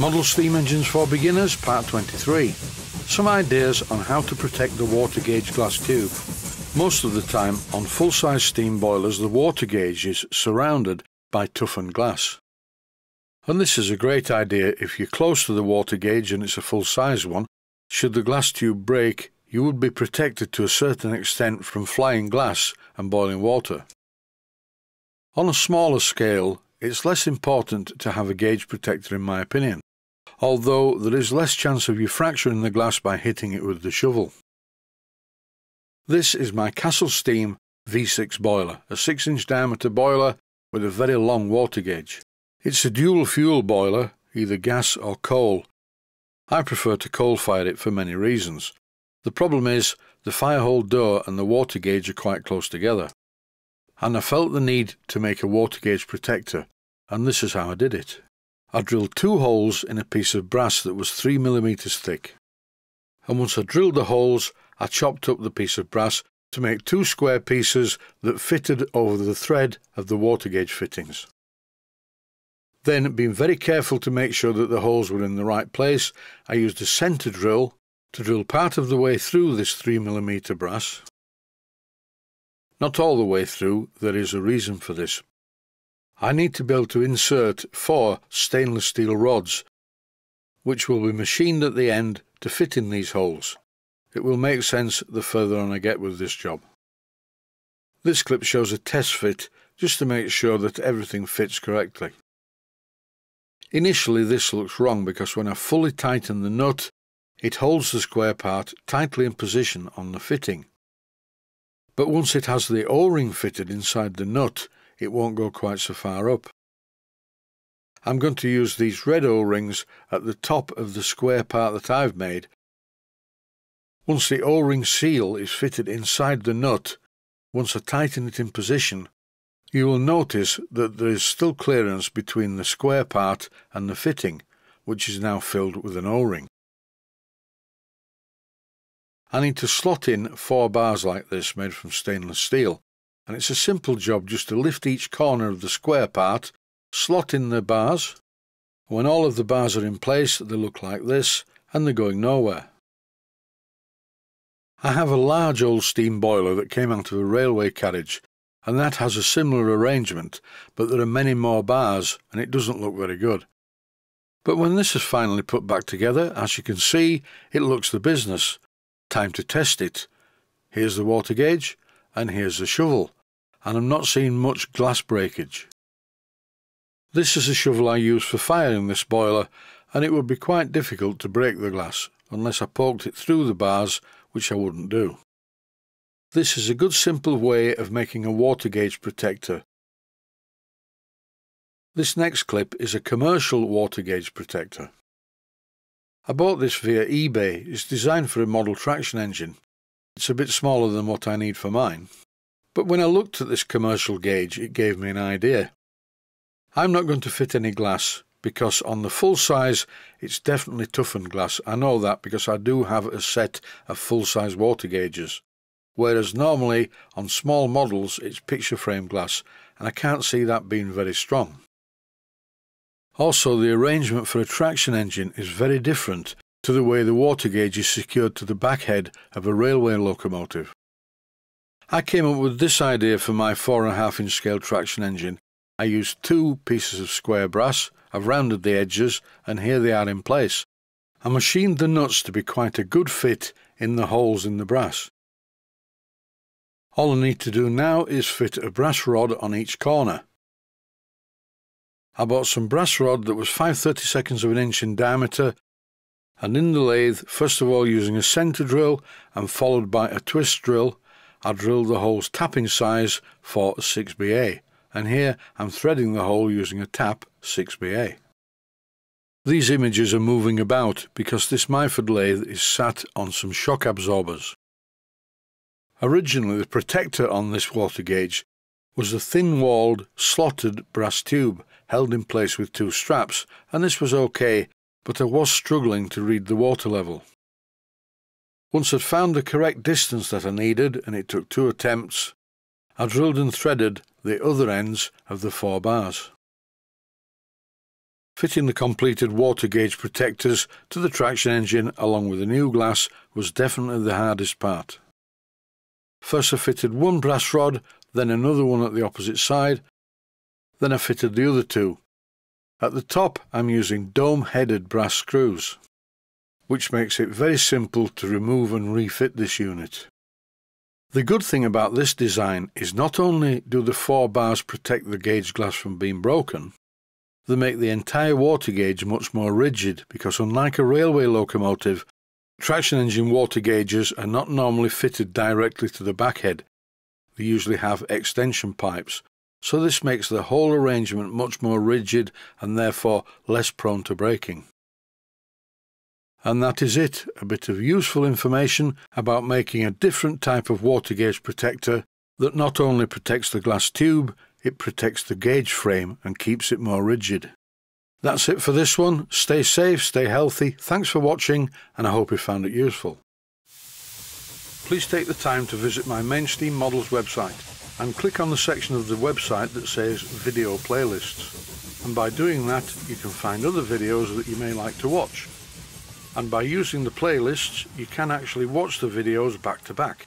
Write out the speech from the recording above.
Model Steam Engines for Beginners, Part 23. Some ideas on how to protect the water gauge glass tube. Most of the time on full-size steam boilers the water gauge is surrounded by toughened glass. And this is a great idea if you're close to the water gauge and it's a full-size one. Should the glass tube break, you would be protected to a certain extent from flying glass and boiling water. On a smaller scale, it's less important to have a gauge protector in my opinion, although there is less chance of you fracturing the glass by hitting it with the shovel. This is my Castle Steam V6 boiler, a 6-inch diameter boiler with a very long water gauge. It's a dual fuel boiler, either gas or coal. I prefer to coal fire it for many reasons. The problem is the firehole door and the water gauge are quite close together, and I felt the need to make a water gauge protector, and this is how I did it. I drilled 2 holes in a piece of brass that was 3 mm thick, and once I drilled the holes I chopped up the piece of brass to make 2 square pieces that fitted over the thread of the water gauge fittings. Then, being very careful to make sure that the holes were in the right place, I used a centre drill to drill part of the way through this 3 mm brass. Not all the way through, there is a reason for this. I need to be able to insert 4 stainless steel rods, which will be machined at the end to fit in these holes. It will make sense the further on I get with this job. This clip shows a test fit, just to make sure that everything fits correctly. Initially this looks wrong because when I fully tighten the nut, it holds the square part tightly in position on the fitting. But once it has the O-ring fitted inside the nut, it won't go quite so far up. I'm going to use these red O-rings at the top of the square part that I've made. Once the O-ring seal is fitted inside the nut, once I tighten it in position, you will notice that there is still clearance between the square part and the fitting, which is now filled with an O-ring. I need to slot in 4 bars like this, made from stainless steel, and it's a simple job just to lift each corner of the square part, slot in the bars. When all of the bars are in place they look like this, and they're going nowhere. I have a large old steam boiler that came out of a railway carriage, and that has a similar arrangement, but there are many more bars and it doesn't look very good. But when this is finally put back together, as you can see, it looks the business. Time to test it. Here's the water gauge and here's the shovel, and I'm not seeing much glass breakage. This is a shovel I use for firing this boiler, and it would be quite difficult to break the glass unless I poked it through the bars, which I wouldn't do. This is a good simple way of making a water gauge protector. This next clip is a commercial water gauge protector. I bought this via eBay. It's designed for a model traction engine. It's a bit smaller than what I need for mine. But when I looked at this commercial gauge, it gave me an idea. I'm not going to fit any glass, because on the full size, it's definitely toughened glass. I know that because I do have a set of full-size water gauges. Whereas normally, on small models, it's picture frame glass, and I can't see that being very strong. Also, the arrangement for a traction engine is very different to the way the water gauge is secured to the back head of a railway locomotive. I came up with this idea for my 4.5-inch scale traction engine. I used 2 pieces of square brass, I've rounded the edges, and here they are in place. I machined the nuts to be quite a good fit in the holes in the brass. All I need to do now is fit a brass rod on each corner. I bought some brass rod that was 5/32 of an inch in diameter, and in the lathe, first of all using a centre drill and followed by a twist drill, I drilled the holes tapping size for a 6BA, and here I'm threading the hole using a tap 6BA. These images are moving about because this Myford lathe is sat on some shock absorbers. Originally the protector on this water gauge was a thin-walled, slotted brass tube held in place with 2 straps, and this was okay, but I was struggling to read the water level. Once I'd found the correct distance that I needed, and it took 2 attempts, I drilled and threaded the other ends of the 4 bars. Fitting the completed water gauge protectors to the traction engine along with the new glass was definitely the hardest part. First I fitted one brass rod, then another one at the opposite side, then I fitted the other two. At the top I'm using dome-headed brass screws, which makes it very simple to remove and refit this unit. The good thing about this design is not only do the four bars protect the gauge glass from being broken, they make the entire water gauge much more rigid because, unlike a railway locomotive, traction engine water gauges are not normally fitted directly to the backhead. They usually have extension pipes, so this makes the whole arrangement much more rigid and therefore less prone to breaking. And that is it, a bit of useful information about making a different type of water gauge protector that not only protects the glass tube, it protects the gauge frame and keeps it more rigid. That's it for this one. Stay safe, stay healthy, thanks for watching, and I hope you found it useful. Please take the time to visit my Mainstream Models website and click on the section of the website that says Video Playlists. And by doing that, you can find other videos that you may like to watch. And by using the playlists, you can actually watch the videos back to back.